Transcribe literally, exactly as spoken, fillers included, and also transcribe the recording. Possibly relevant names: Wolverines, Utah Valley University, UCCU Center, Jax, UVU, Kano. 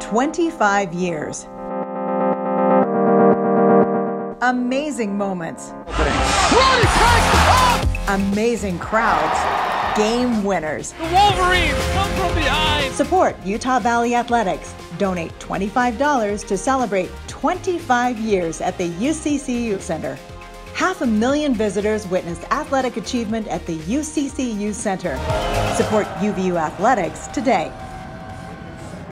twenty-five years. Amazing moments. Amazing crowds. Game winners. The Wolverines come from behind. Support Utah Valley Athletics. Donate twenty-five dollars to celebrate twenty-five years at the U C C U Center. Half a million visitors witnessed athletic achievement at the U C C U Center. Support U V U Athletics today.